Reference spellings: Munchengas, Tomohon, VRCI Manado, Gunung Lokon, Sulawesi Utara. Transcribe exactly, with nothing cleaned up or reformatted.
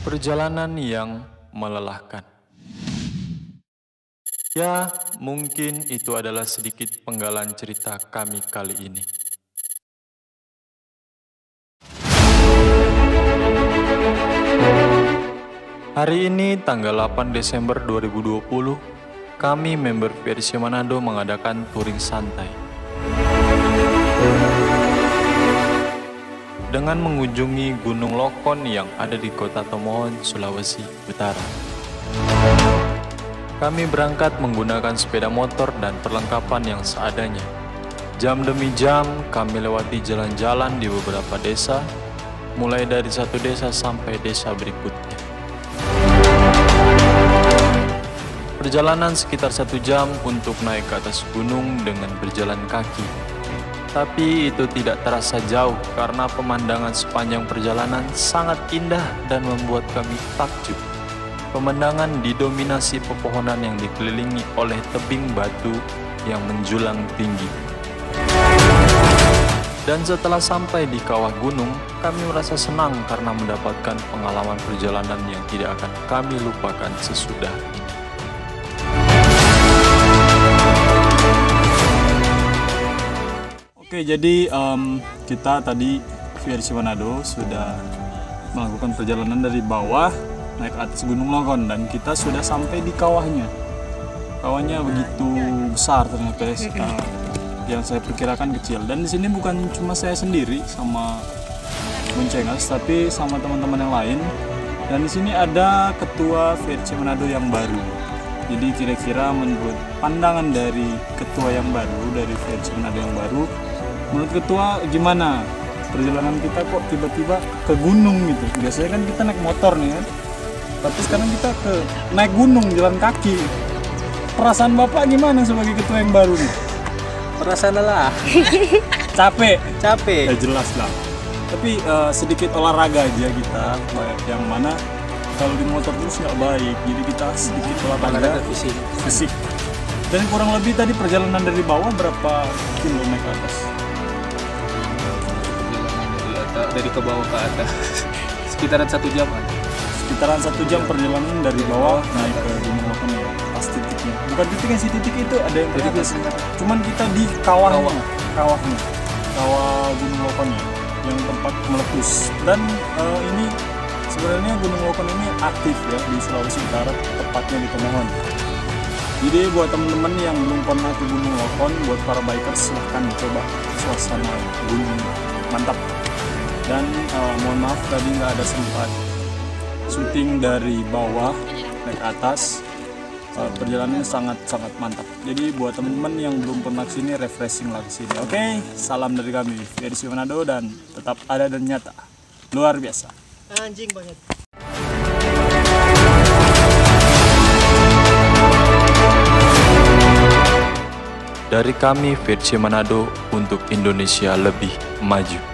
Perjalanan yang melelahkan. Ya, mungkin itu adalah sedikit penggalan cerita kami kali ini. Hari ini tanggal delapan Desember dua ribu dua puluh, kami member V R C I Manado mengadakan touring santai. Dengan mengunjungi Gunung Lokon yang ada di kota Tomohon, Sulawesi Utara. Kami berangkat menggunakan sepeda motor dan perlengkapan yang seadanya. Jam demi jam kami lewati jalan-jalan di beberapa desa, mulai dari satu desa sampai desa berikutnya. Perjalanan sekitar satu jam untuk naik ke atas gunung dengan berjalan kaki. Tapi itu tidak terasa jauh karena pemandangan sepanjang perjalanan sangat indah dan membuat kami takjub. Pemandangan didominasi pepohonan yang dikelilingi oleh tebing batu yang menjulang tinggi. Dan setelah sampai di kawah gunung, kami merasa senang karena mendapatkan pengalaman perjalanan yang tidak akan kami lupakan sesudah ini. Oke, jadi um, kita tadi V R C I Manado sudah melakukan perjalanan dari bawah naik atas Gunung Lokon dan kita sudah sampai di kawahnya. Kawahnya begitu besar ternyata ya, setelah yang saya perkirakan kecil. Dan di sini bukan cuma saya sendiri sama Munchengas, tapi sama teman-teman yang lain. Dan di sini ada ketua V R C I Manado yang baru. Jadi kira-kira menurut pandangan dari ketua yang baru dari V R C I Manado yang baru. Menurut ketua gimana perjalanan kita kok tiba-tiba ke gunung gitu? Biasanya kan kita naik motor nih kan, tapi sekarang kita ke naik gunung jalan kaki. Perasaan bapak gimana sebagai ketua yang baru nih? Perasaan lelah, capek, capek. Ya jelas lah. Tapi uh, sedikit olahraga aja kita, yang mana kalau di motor terus nggak baik. Jadi kita sedikit olahraga fisik. fisik. Dan kurang lebih tadi perjalanan dari bawah berapa kilo naik ke atas? Dari ke bawah ke atas sekitaran satu jam aja. Sekitaran satu jam perjalanan dari bawah naik ke Gunung Lokon ya, pas titiknya. Bukan titiknya sih, titik itu ada yang titik ya. Cuman kita di kawahnya, kawah. kawahnya, kawah Gunung Lokon ya, yang tempat meletus. Dan uh, ini sebenarnya Gunung Lokon ini aktif ya di Sulawesi Utara, tepatnya di Tomohon. Jadi buat teman-teman yang belum pernah ke Gunung Lokon, buat para bikers silahkan coba, suasana gunung mantap. Dan uh, mohon maaf tadi nggak ada sempat syuting dari bawah naik atas, uh, perjalanannya sangat-sangat mantap. Jadi buat teman-teman yang belum pernah kesini, refreshing lah kesini. Oke, okay, salam dari kami V R C I Manado dan tetap ada dan nyata, luar biasa. Anjing banget. Dari kami V R C I Manado untuk Indonesia lebih maju.